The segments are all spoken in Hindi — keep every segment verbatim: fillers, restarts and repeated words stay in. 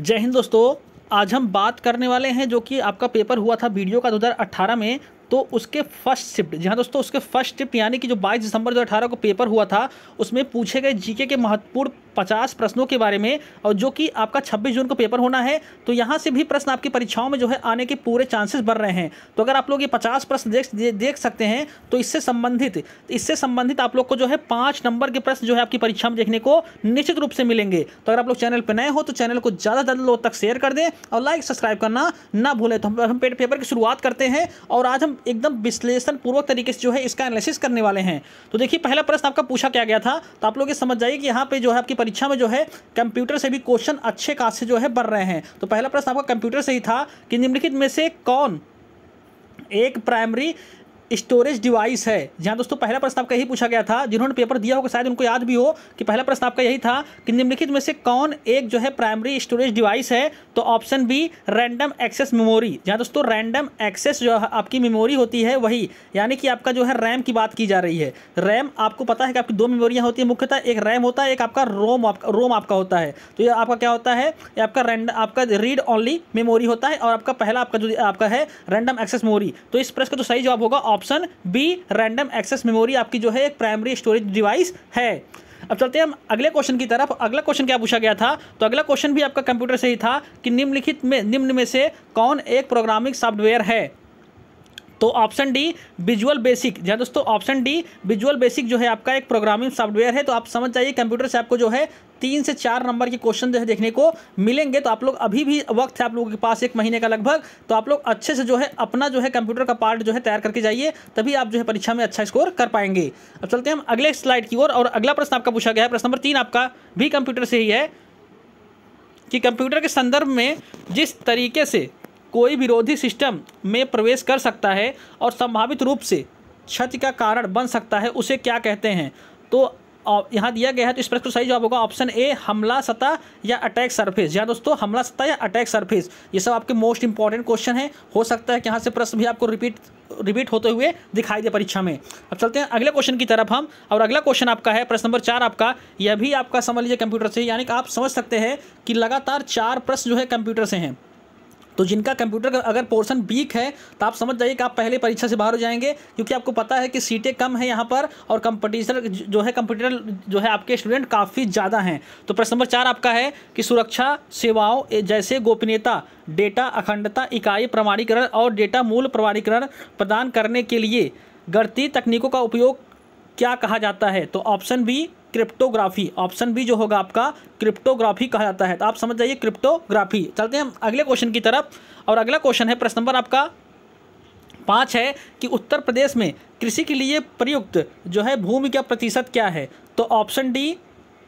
जय हिंद दोस्तों, आज हम बात करने वाले हैं जो कि आपका पेपर हुआ था वीडियो का दो हज़ार अठारह में, तो उसके फर्स्ट शिफ्ट। जी हाँ दोस्तों, उसके फर्स्ट शिफ्ट यानी कि जो बाईस दिसंबर दो हज़ार अठारह को पेपर हुआ था उसमें पूछे गए जीके के महत्वपूर्ण पचास प्रश्नों के बारे में, और जो कि आपका छब्बीस जून को पेपर होना है। तो यहाँ से भी प्रश्न आपकी परीक्षाओं में जो है आने के पूरे चांसेस बढ़ रहे हैं। तो अगर आप लोग ये पचास प्रश्न देख देख सकते हैं तो इससे संबंधित इससे संबंधित आप लोग को जो है पाँच नंबर के प्रश्न जो है आपकी परीक्षा में देखने को निश्चित रूप से मिलेंगे। तो अगर आप लोग चैनल पर नए हो तो चैनल को ज़्यादा से ज़्यादा लोग तक शेयर कर दें और लाइक सब्सक्राइब करना ना भूलें। तो हम पेपर की शुरुआत करते हैं और आज हम एकदम विश्लेषण पूर्वक तरीके से जो है इसका एनालिसिस करने वाले हैं। तो देखिए, पहला प्रश्न आपका पूछा क्या गया था, तो आप लोग ये समझ जाइए कि यहाँ पे जो है आपकी परीक्षा में जो है कंप्यूटर से भी क्वेश्चन अच्छे खासे जो है बढ़ रहे हैं। तो पहला प्रश्न आपका कंप्यूटर से ही था कि निम्नलिखित में से कौन एक प्राइमरी स्टोरेज डिवाइस है। जहाँ दोस्तों पहला प्रश्न आपका यही पूछा गया था, जिन्होंने पेपर दिया होगा शायद उनको याद भी हो कि पहला प्रश्न आपका यही था कि निम्नलिखित में से कौन एक जो है प्राइमरी स्टोरेज डिवाइस है। तो option B random access memory. जहाँ दोस्तों रैंडम एक्सेस जो आपकी मेमोरी होती है वही यानी कि आपका जो है रैम की बात की जा रही है। रैम आपको पता है कि आपकी दो मेमोरियाँ होती है मुख्यतः, एक रैम होता है, एक आपका रोम आपका रोम आपका होता है। तो ये आपका क्या होता है, ये आपका रैंडम आपका रीड ऑनली मेमोरी होता है और आपका पहला आपका जो आपका है रैंडम एक्सेस मेमोरी। तो इस प्रश्न का जो सही जवाब होगा option B random access memory आपकी जो है एक प्राइमरी स्टोरेज डिवाइस है। अब चलते हैं हम अगले क्वेश्चन की तरफ। अगला क्वेश्चन क्या पूछा गया था, तो अगला क्वेश्चन भी आपका कंप्यूटर से ही था कि निम्नलिखित में निम्न में से कौन एक प्रोग्रामिंग सॉफ्टवेयर है। तो ऑप्शन डी विजुअल बेसिक। जहाँ दोस्तों ऑप्शन डी विजुअल बेसिक जो है आपका एक प्रोग्रामिंग सॉफ्टवेयर है। तो आप समझ जाइए कंप्यूटर से आपको जो है तीन से चार नंबर के क्वेश्चन जो है देखने को मिलेंगे। तो आप लोग अभी भी वक्त है आप लोगों के पास एक महीने का लगभग, तो आप लोग अच्छे से जो है अपना जो है कंप्यूटर का पार्ट जो है तैयार करके जाइए, तभी आप जो है परीक्षा में अच्छा स्कोर कर पाएंगे। अब चलते हैं हम अगले स्लाइड की ओर और, और अगला प्रश्न आपका पूछा गया है, प्रश्न नंबर तीन आपका भी कंप्यूटर से ही है कि कंप्यूटर के संदर्भ में जिस तरीके से कोई विरोधी सिस्टम में प्रवेश कर सकता है और संभावित रूप से क्षति का कारण बन सकता है उसे क्या कहते हैं। तो यहाँ दिया गया है, तो इस प्रश्न का सही जवाब होगा ऑप्शन ए हमला सतह या अटैक सरफेस। या दोस्तों हमला सतह या अटैक सरफेस, ये सब आपके मोस्ट इंपॉर्टेंट क्वेश्चन है। हो सकता है कि यहाँ से प्रश्न भी आपको रिपीट रिपीट होते हुए दिखाई दे परीक्षा में। अब चलते हैं अगले क्वेश्चन की तरफ हम, और अगला क्वेश्चन आपका है प्रश्न नंबर चार आपका, यह भी आपका समझ लीजिए कंप्यूटर से, यानी कि आप समझ सकते हैं कि लगातार चार प्रश्न जो है कंप्यूटर से हैं। तो जिनका कंप्यूटर का अगर पोर्शन वीक है तो आप समझ जाइए कि आप पहले परीक्षा से बाहर हो जाएंगे, क्योंकि आपको पता है कि सीटें कम है यहाँ पर और कंपटीशन जो है कंप्यूटर जो है आपके स्टूडेंट काफ़ी ज़्यादा हैं। तो प्रश्न नंबर चार आपका है कि सुरक्षा सेवाओं जैसे गोपनीयता, डेटा अखंडता, इकाई प्रमाणीकरण और डेटा मूल प्रमाणीकरण प्रदान करने के लिए गणितीय तकनीकों का उपयोग क्या कहा जाता है। तो option B cryptography. Option B जो होगा आपका क्रिप्टोग्राफी कहा जाता है। तो आप समझ जाइए क्रिप्टोग्राफी। चलते हैं हम अगले क्वेश्चन की तरफ, और अगला क्वेश्चन है प्रश्न नंबर आपका पाँच है कि उत्तर प्रदेश में कृषि के लिए प्रयुक्त जो है भूमि का प्रतिशत क्या है। तो ऑप्शन डी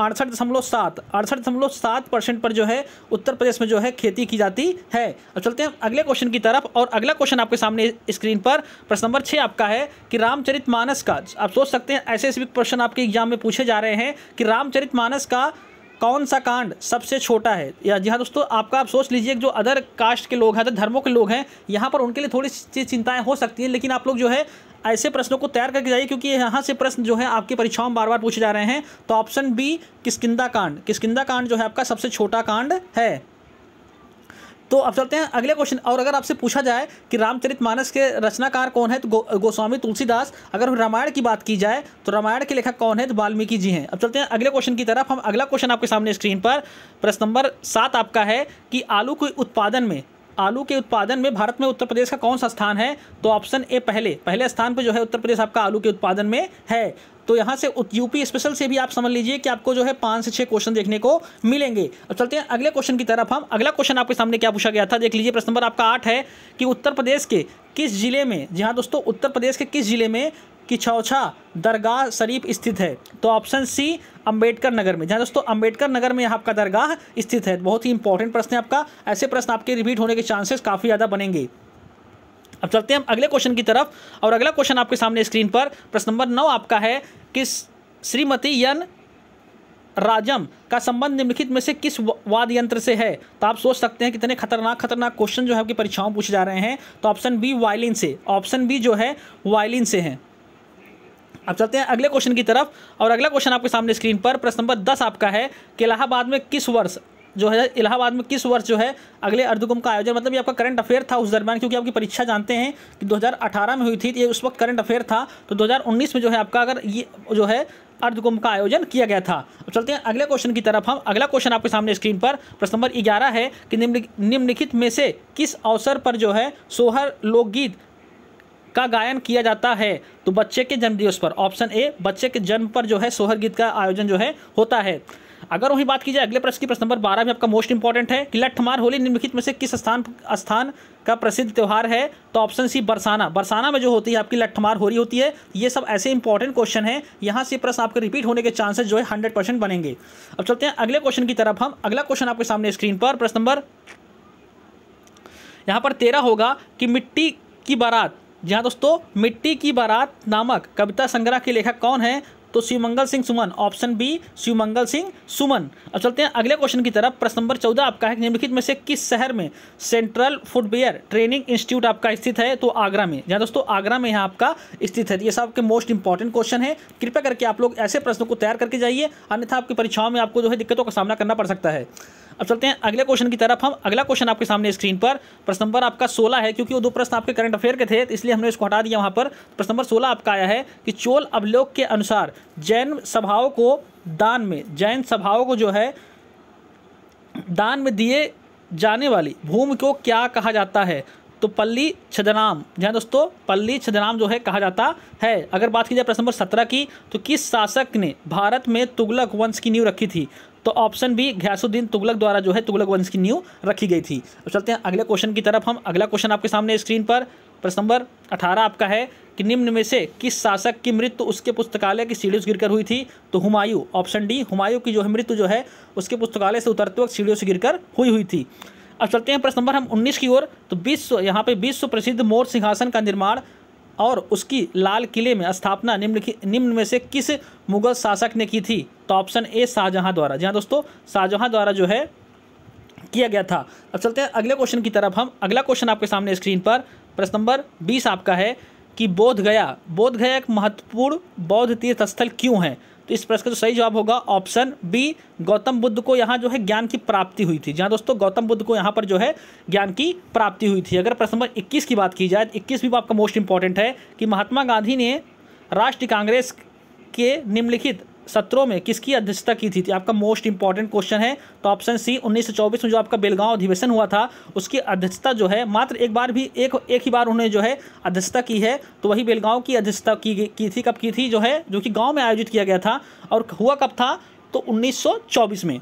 अड़सठ दशमलव सात अड़सठ दशमलव सात परसेंट पर जो है उत्तर प्रदेश में जो है खेती की जाती है। अब चलते हैं अगले क्वेश्चन की तरफ, और अगला क्वेश्चन आपके सामने स्क्रीन पर प्रश्न नंबर छः आपका है कि रामचरितमानस का, आप सोच सकते हैं ऐसे ऐसे क्वेश्चन आपके एग्जाम में पूछे जा रहे हैं कि रामचरितमानस का कौन सा कांड सबसे छोटा है। या जी हाँ दोस्तों आपका आप सोच लीजिए जो अदर कास्ट के लोग हैं, अदर धर्मों के लोग हैं, यहाँ पर उनके लिए थोड़ी सी चिंताएँ हो सकती हैं, लेकिन आप लोग जो है ऐसे प्रश्नों को तैयार करके जाइए क्योंकि यहाँ से प्रश्न जो है आपकी परीक्षाओं में बार बार पूछे जा रहे हैं। तो ऑप्शन बी किष्किंधा कांड किष्किंधा कांड जो है आपका सबसे छोटा कांड है। तो अब चलते हैं अगले क्वेश्चन, और अगर आपसे पूछा जाए कि रामचरितमानस के रचनाकार कौन है, तो गो, गोस्वामी तुलसीदास। अगर रामायण की बात की जाए तो रामायण के लेखक कौन है, तो वाल्मीकि जी हैं। अब चलते हैं अगले क्वेश्चन की तरफ हम। अगला क्वेश्चन आपके सामने स्क्रीन पर प्रश्न नंबर सात आपका है कि आलू के उत्पादन में आलू के उत्पादन में भारत में उत्तर प्रदेश का कौन सा स्थान है। तो ऑप्शन ए पहले पहले स्थान पर जो है उत्तर प्रदेश आपका आलू के उत्पादन में है। तो यहाँ से यूपी स्पेशल से भी आप समझ लीजिए कि आपको जो है पाँच से छः क्वेश्चन देखने को मिलेंगे। अब चलते हैं अगले क्वेश्चन की तरफ हम। अगला क्वेश्चन आपके सामने क्या पूछा गया था, देख लीजिए। प्रश्न नंबर आपका आठ है कि उत्तर प्रदेश के किस जिले में, जी हाँ दोस्तों उत्तर प्रदेश के किस जिले में किछौछा दरगाह शरीफ स्थित है। तो ऑप्शन सी अंबेडकर नगर में। जहाँ दोस्तों अंबेडकर नगर में आपका दरगाह स्थित है। बहुत ही इंपॉर्टेंट प्रश्न है आपका, ऐसे प्रश्न आपके रिपीट होने के चांसेस काफ़ी ज़्यादा बनेंगे। अब चलते हैं हम अगले क्वेश्चन की तरफ, और अगला क्वेश्चन आपके सामने स्क्रीन पर प्रश्न नंबर नौ आपका है कि श्रीमती यन राजम का संबंध निम्नलिखित में से किस वाद्य यंत्र से है। तो आप सोच सकते हैं कितने खतरनाक खतरनाक क्वेश्चन जो है आपकी परीक्षाओं में पूछे जा रहे हैं। तो ऑप्शन बी वायलिन से ऑप्शन बी जो है वायलिन से है। अब चलते हैं अगले क्वेश्चन की तरफ, और अगला क्वेश्चन आपके सामने स्क्रीन पर प्रश्न नंबर दस आपका है कि इलाहाबाद में किस वर्ष जो है इलाहाबाद में किस वर्ष जो है अगले अर्धकुंभ का आयोजन, मतलब ये आपका करंट अफेयर था उस दरमियान, क्योंकि आपकी परीक्षा जानते हैं कि दो हज़ार अठारह में हुई थी, ये उस वक्त करंट अफेयर था। तो दो हज़ार उन्नीस में जो है आपका अगर ये जो है अर्धकुंभ का आयोजन किया गया था। अब चलते हैं अगले क्वेश्चन की तरफ। हम अगला क्वेश्चन आपके सामने स्क्रीन पर प्रश्न नंबर ग्यारह है कि निम्नलिखित में से किस अवसर पर जो है सोहर लोकगीत का गायन किया जाता है। तो बच्चे के जन्मदिवस पर, ऑप्शन ए बच्चे के जन्म पर जो है सोहर गीत का आयोजन जो है होता है। अगर वही बात की जाए अगले प्रश्न की, प्रश्न नंबर बारह भी आपका मोस्ट इंपॉर्टेंट है कि लट्ठमार होली निम्नलिखित में से किस स्थान स्थान का प्रसिद्ध त्यौहार है। तो ऑप्शन सी बरसाना। बरसाना में जो होती है आपकी लट्ठमार होली होती है। ये सब ऐसे इंपॉर्टेंट क्वेश्चन हैं, यहाँ से प्रश्न आपके रिपीट होने के चांसेस जो है हंड्रेड परसेंट बनेंगे। अब चलते हैं अगले क्वेश्चन की तरफ। हम अगला क्वेश्चन आपके सामने स्क्रीन पर प्रश्न नंबर यहाँ पर तेरह होगा कि मिट्टी की बारात, जी हाँ दोस्तों, मिट्टी की बारात नामक कविता संग्रह के लेखक कौन है। तो शिवमंगल सिंह सुमन, ऑप्शन बी शिवमंगल सिंह सुमन। अब चलते हैं अगले क्वेश्चन की तरफ। प्रश्न नंबर चौदह आपका है कि निम्नलिखित में से किस शहर में सेंट्रल फुटवेयर ट्रेनिंग इंस्टीट्यूट आपका स्थित है। तो आगरा में, जहाँ दोस्तों आगरा में यहाँ आपका स्थित है। ये सब आपके मोस्ट इंपॉर्टेंट क्वेश्चन है। कृपया करके आप लोग ऐसे प्रश्नों को तैयार करके जाइए, अन्यथा आपकी परीक्षाओं में आपको जो है दिक्कतों का सामना करना पड़ सकता है। अब चलते हैं अगले क्वेश्चन की तरफ। हम अगला क्वेश्चन आपके सामने स्क्रीन पर प्रश्न नंबर आपका सोलह है, क्योंकि वो दो प्रश्न आपके करंट अफेयर के थे इसलिए हमने इसको हटा दिया वहाँ पर। प्रश्न नंबर सोलह आपका आया है कि चोल अवलोक के अनुसार जैन सभाओं को दान में जैन सभाओं को जो है दान में दिए जाने वाली भूमि को क्या कहा जाता है। तो पल्ली छदनाम, जहाँ दोस्तों पल्ली छदनाम जो है कहा जाता है। अगर बात की जाए प्रश्न नंबर सत्रह की, तो किस शासक ने भारत में तुगलक वंश की नींव रखी थी। तो ऑप्शन बी घियासुद्दीन तुगलक द्वारा जो है तुगलक वंश की नींव रखी गई थी। अब चलते हैं अगले क्वेश्चन की तरफ। हम अगला क्वेश्चन आपके सामने स्क्रीन पर प्रश्न नंबर अठारह आपका है कि निम्न में से किस शासक की मृत्यु उसके पुस्तकालय की सीढ़ियों से गिरकर हुई थी। तो हुमायूं, ऑप्शन डी हुमायूं की जो है मृत्यु जो है उसके पुस्तकालय से उतरते वक्त सीढ़ियों से गिरकर हुई हुई थी। अब चलते हैं प्रश्न नंबर हम उन्नीस की ओर। तो विश्व यहाँ पे विश्व प्रसिद्ध मोर सिंहासन का निर्माण और उसकी लाल किले में स्थापना निम्नलिखित निम्न में से किस मुगल शासक ने की थी। तो ऑप्शन ए शाहजहां द्वारा, जी हाँ दोस्तों शाहजहां द्वारा जो है किया गया था। अब चलते हैं अगले क्वेश्चन की तरफ। हम अगला क्वेश्चन आपके सामने स्क्रीन पर प्रश्न नंबर बीस आपका है कि बोध गया बोध गया एक महत्वपूर्ण बौद्ध तीर्थ स्थल क्यों है। तो इस प्रश्न का जो सही जवाब होगा ऑप्शन बी गौतम बुद्ध को यहाँ जो है ज्ञान की प्राप्ति हुई थी। जहाँ दोस्तों गौतम बुद्ध को यहाँ पर जो है ज्ञान की प्राप्ति हुई थी। अगर प्रश्न नंबर इक्कीस की बात की जाए तो इक्कीस भी आपका मोस्ट इंपॉर्टेंट है कि महात्मा गांधी ने राष्ट्रीय कांग्रेस के निम्नलिखित सत्रों में किसकी अध्यक्षता की थी। आपका मोस्ट इंपॉर्टेंट क्वेश्चन है। तो ऑप्शन सी उन्नीस सौ चौबीस में जो आपका बेलगांव अधिवेशन हुआ था उसकी अध्यक्षता जो है मात्र एक बार भी एक एक ही बार उन्होंने जो है अध्यक्षता की है। तो वही बेलगांव की अध्यक्षता की की थी। कब की थी जो है जो कि गांव में आयोजित किया गया था और हुआ कब था तो उन्नीस सौ चौबीस में।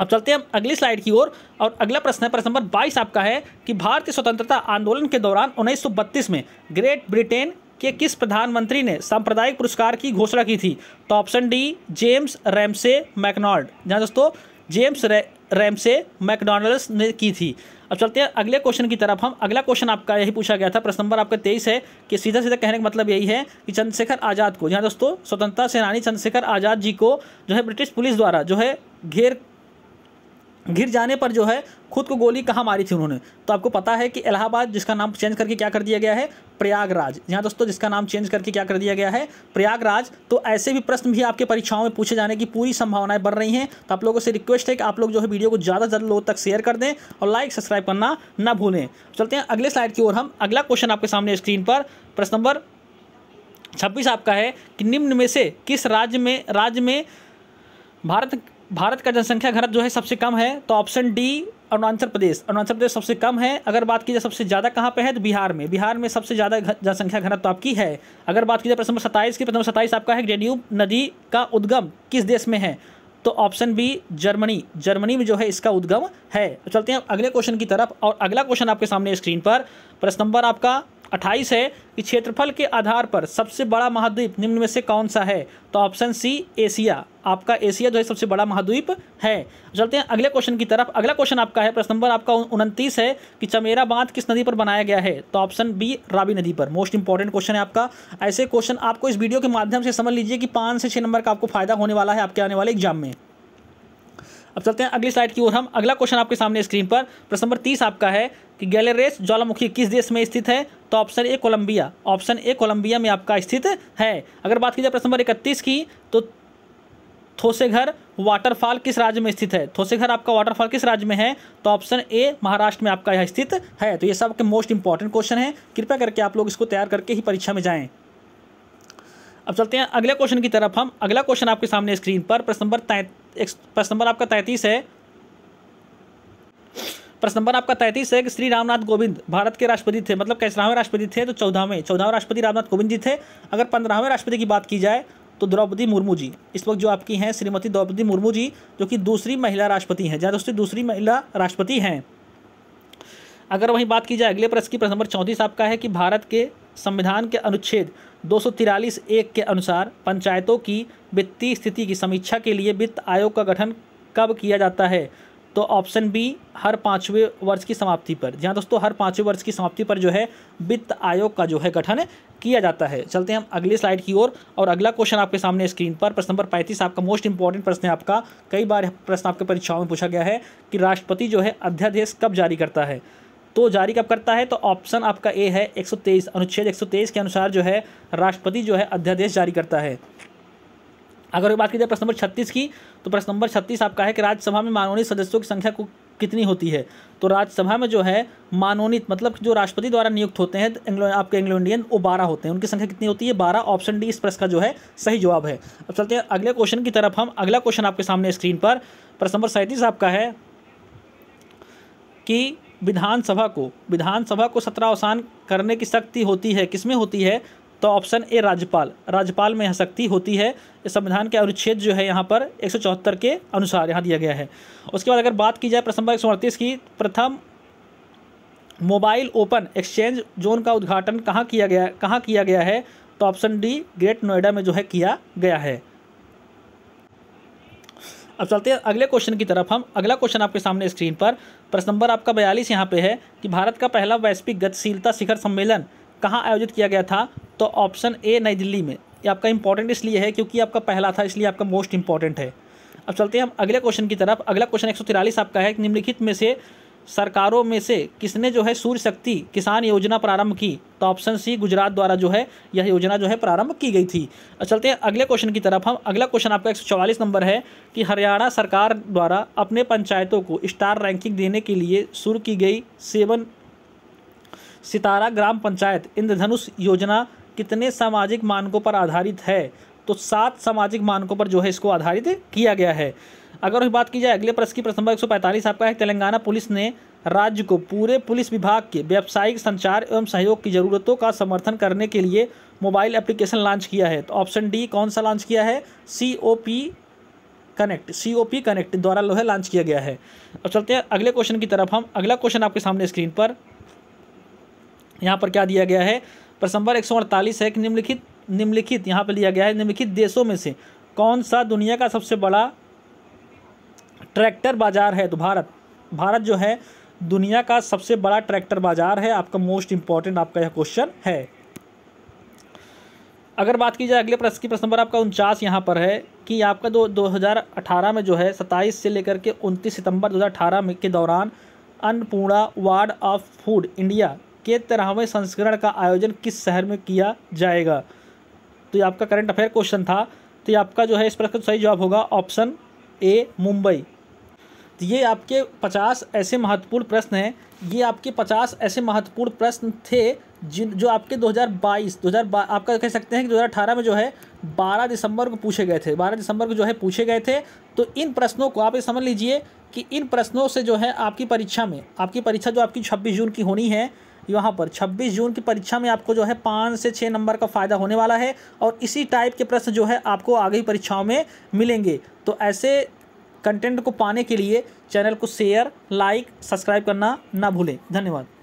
अब चलते हैं हम अगली स्लाइड की ओर और, और अगला प्रश्न है प्रश्न नंबर बाईस आपका है कि भारतीय स्वतंत्रता आंदोलन के दौरान उन्नीस सौ बत्तीस में ग्रेट ब्रिटेन कि किस प्रधानमंत्री ने सांप्रदायिक पुरस्कार की घोषणा की थी। तो option D James Ramsay MacDonald, जहाँ दोस्तों जेम्स रैमसे मैकडॉनल्ड्स ने की थी। अब चलते हैं अगले क्वेश्चन की तरफ। हम अगला क्वेश्चन आपका यही पूछा गया था। प्रश्न नंबर आपका तेईस है कि सीधा सीधा कहने का मतलब यही है कि चंद्रशेखर आज़ाद को, जहाँ दोस्तों स्वतंत्रता सेनानी चंद्रशेखर आज़ाद जी को जो है ब्रिटिश पुलिस द्वारा जो है घेर घिर जाने पर जो है खुद को गोली कहाँ मारी थी उन्होंने। तो आपको पता है कि इलाहाबाद, जिसका नाम चेंज करके क्या कर दिया गया है प्रयागराज, यहाँ दोस्तों जिसका नाम चेंज करके क्या कर दिया गया है प्रयागराज। तो ऐसे भी प्रश्न भी आपके परीक्षाओं में पूछे जाने की पूरी संभावनाएं बढ़ रही हैं। तो आप लोगों से रिक्वेस्ट है कि आप लोग जो है वीडियो को ज़्यादा से ज़्यादा लोगों तक शेयर कर दें और लाइक सब्सक्राइब करना ना भूलें। चलते हैं अगले स्लाइड की ओर। हम अगला क्वेश्चन आपके सामने स्क्रीन पर प्रश्न नंबर छब्बीस आपका है कि निम्न में से किस राज्य में राज्य में भारत भारत का जनसंख्या घनत्व जो है सबसे कम है। तो ऑप्शन डी अरुणाचल प्रदेश, अरुणाचल प्रदेश सबसे कम है। अगर बात की जाए सबसे ज़्यादा कहाँ पे है तो बिहार में, बिहार में सबसे ज़्यादा जनसंख्या घनत्व तो आपकी है। अगर बात की जाए प्रश्न नंबर सत्ताईस की, प्रश्न नंबर सत्ताईस आपका है डेन्यूब नदी का उद्गम किस देश में है। तो ऑप्शन बी जर्मनी, जर्मनी में जो है इसका उद्गम है। चलते हैं अगले क्वेश्चन की तरफ और अगला क्वेश्चन आपके सामने स्क्रीन पर प्रश्न नंबर आपका अट्ठाईस है कि क्षेत्रफल के आधार पर सबसे बड़ा महाद्वीप निम्न में से कौन सा है। तो ऑप्शन सी एशिया, आपका एशिया जो है सबसे बड़ा महाद्वीप है। चलते हैं अगले क्वेश्चन की तरफ। अगला क्वेश्चन आपका है प्रश्न नंबर आपका उनतीस है कि चमेरा बांध किस नदी पर बनाया गया है। तो ऑप्शन बी रावी नदी पर। मोस्ट इंपॉर्टेंट क्वेश्चन है आपका। ऐसे क्वेश्चन आपको इस वीडियो के माध्यम से समझ लीजिए कि पाँच से छः नंबर का आपको फायदा होने वाला है आपके आने वाले एग्जाम में। अब चलते हैं अगली स्लाइड की ओर। हम अगला क्वेश्चन आपके सामने स्क्रीन पर प्रश्न नंबर तीस आपका है कि गैलेरेस ज्वालामुखी किस देश में स्थित है। तो option A Colombia, option A Colombia में आपका स्थित है। अगर बात की जाए प्रश्न नंबर इकतीस की, तो थोसेघर वाटरफॉल किस राज्य में स्थित है? थोसेघर आपका वाटरफॉल किस राज्य में है? तो ऑप्शन ए महाराष्ट्र में आपका यह स्थित है। तो ये सब के मोस्ट इंपॉर्टेंट क्वेश्चन है, कृपया करके आप लोग इसको तैयार करके ही परीक्षा में जाएँ। अब चलते हैं अगले क्वेश्चन की तरफ हम। अगला क्वेश्चन आपके सामने स्क्रीन पर प्रश्न नंबर तैंतीस प्रश्न नंबर आपका तैंतीस है प्रश्न नंबर आपका तैंतीस है कि श्री रामनाथ कोविंद भारत के राष्ट्रपति थे, मतलब कैसरावें राष्ट्रपति थे? तो चौदहवें चौदहवें राष्ट्रपति रामनाथ कोविंद जी थे। अगर पंद्रहवें राष्ट्रपति की बात की जाए तो द्रौपदी मुर्मू जी, इस वक्त जो आपकी हैं श्रीमती द्रौपदी मुर्मू जी, जो कि दूसरी महिला राष्ट्रपति हैं, जहाँ दोस्तों दूसरी महिला राष्ट्रपति हैं। अगर वहीं बात की जाए अगले प्रश्न की, प्रश्न नंबर चौंतीस आपका है कि भारत के संविधान के अनुच्छेद दो सौ तिरालीस एक के अनुसार पंचायतों की वित्तीय स्थिति की समीक्षा के लिए वित्त आयोग का गठन कब किया जाता है? तो ऑप्शन बी हर पाँचवें वर्ष की समाप्ति पर। जहाँ दोस्तों हर पाँचवें वर्ष की समाप्ति पर जो है वित्त आयोग का जो है गठन किया जाता है। चलते हैं हम अगली स्लाइड की ओर और, और अगला क्वेश्चन आपके सामने स्क्रीन पर प्रश्न नंबर पैंतीस आपका मोस्ट इंपॉर्टेंट प्रश्न है। आपका कई बार प्रश्न आपके परीक्षाओं में पूछा गया है कि राष्ट्रपति जो है अध्यादेश कब जारी करता है? तो जारी कब करता है? तो ऑप्शन आपका ए है एक सौ तेईस, अनुच्छेद एक सौ तेईस के अनुसार जो है राष्ट्रपति जो है अध्यादेश जारी करता है। अगर बात की जाए प्रश्न नंबर छत्तीस की, तो प्रश्न नंबर छत्तीस आपका है कि राज्यसभा में माननीय सदस्यों की संख्या को कितनी होती है? तो राज्यसभा में जो है मानोनीत मतलब जो राष्ट्रपति द्वारा नियुक्त होते हैं एंग्लो आपके एंग्लो इंडियन, वो बारह होते हैं। उनकी संख्या कितनी होती है? बारह। ऑप्शन डी इस प्रश्न का जो है सही जवाब है। अब चलते हैं अगले क्वेश्चन की तरफ हम। अगला क्वेश्चन आपके सामने स्क्रीन पर प्रश्न नंबर सैंतीस आपका है कि विधानसभा को विधानसभा को सत्रावसान करने की शक्ति होती है, किसमें होती है? तो ऑप्शन ए राज्यपाल, राज्यपाल में यह शक्ति होती है। संविधान के अनुच्छेद जो है यहाँ पर एक सौ चौहत्तर के अनुसार यहाँ दिया गया है। उसके बाद अगर बात की जाए प्रश्न नंबर एक सौ अड़तीस की, प्रथम मोबाइल ओपन एक्सचेंज जोन का उद्घाटन कहाँ किया गया कहाँ किया गया है? तो ऑप्शन डी ग्रेट नोएडा में जो है किया गया है। अब चलते हैं अगले क्वेश्चन की तरफ हम। अगला क्वेश्चन आपके सामने स्क्रीन पर प्रश्न नंबर आपका बयालीस यहाँ पे है कि भारत का पहला वैश्विक गतिशीलता शिखर सम्मेलन कहाँ आयोजित किया गया था? तो ऑप्शन ए नई दिल्ली में। ये आपका इंपॉर्टेंट इसलिए है क्योंकि आपका पहला था, इसलिए आपका मोस्ट इंपॉर्टेंट है। अब चलते हैं हम अगले क्वेश्चन की तरफ। अगला क्वेश्चन एक सौ तिरालीस आपका है कि निम्नलिखित में से सरकारों में से किसने जो है सूर्य शक्ति किसान योजना प्रारंभ की? तो ऑप्शन सी गुजरात द्वारा जो है यह योजना जो है प्रारंभ की गई थी। चलते हैं अगले क्वेश्चन की तरफ हम। अगला क्वेश्चन आपका एक सौ चौवालीस नंबर है कि हरियाणा सरकार द्वारा अपने पंचायतों को स्टार रैंकिंग देने के लिए शुरू की गई सेवन सितारा ग्राम पंचायत इंद्रधनुष योजना कितने सामाजिक मानकों पर आधारित है? तो सात सामाजिक मानकों पर जो है इसको आधारित किया गया है। अगर बात की जाए अगले प्रश्न की, प्रश्न नंबर एक सौ पैंतालीस आपका है तेलंगाना पुलिस ने राज्य को पूरे पुलिस विभाग के व्यावसायिक संचार एवं सहयोग की जरूरतों का समर्थन करने के लिए मोबाइल एप्लीकेशन लॉन्च किया है। तो ऑप्शन डी कौन सा लॉन्च किया है? C O P connect C O P connect द्वारा जो है लॉन्च किया गया है। अब चलते हैं अगले क्वेश्चन की तरफ हम। अगला क्वेश्चन आपके सामने स्क्रीन पर यहाँ पर क्या दिया गया है? प्रश्न नंबर एक सौ अड़तालीस है कि निम्नलिखित निम्नलिखित यहाँ पर दिया गया है निम्नलिखित देशों में से कौन सा दुनिया का सबसे बड़ा ट्रैक्टर बाज़ार है? तो भारत भारत जो है दुनिया का सबसे बड़ा ट्रैक्टर बाज़ार है। आपका मोस्ट इंपॉर्टेंट आपका यह क्वेश्चन है। अगर बात की जाए अगले प्रश्न की, प्रश्न नंबर आपका उनचास यहाँ पर है कि आपका दो दो हज़ार अठारह में जो है सत्ताईस से लेकर के उनतीस सितंबर दो हज़ार अठारह में के दौरान Annapurna world of food India के तेरहवें संस्करण का आयोजन किस शहर में किया जाएगा? तो ये आपका करंट अफेयर क्वेश्चन था। तो ये आपका जो है इस प्रश्न का सही जवाब होगा ऑप्शन ए मुंबई। तो ये आपके पचास ऐसे महत्वपूर्ण प्रश्न हैं ये आपके पचास ऐसे महत्वपूर्ण प्रश्न थे जिन जो आपके दो हज़ार बाईस दो हज़ार बाईस आपका कह सकते हैं कि दो हज़ार अठारह में जो है बारह दिसंबर को पूछे गए थे बारह दिसंबर को जो है पूछे गए थे। तो इन प्रश्नों को आप ये समझ लीजिए कि इन प्रश्नों से जो है आपकी परीक्षा में आपकी परीक्षा जो आपकी छब्बीस जून की होनी है, यहाँ पर छब्बीस जून की परीक्षा में आपको जो है पाँच से छः नंबर का फ़ायदा होने वाला है। और इसी टाइप के प्रश्न जो है आपको आगे की परीक्षाओं में मिलेंगे। तो ऐसे कंटेंट को पाने के लिए चैनल को शेयर, लाइक, सब्सक्राइब करना ना भूलें। धन्यवाद।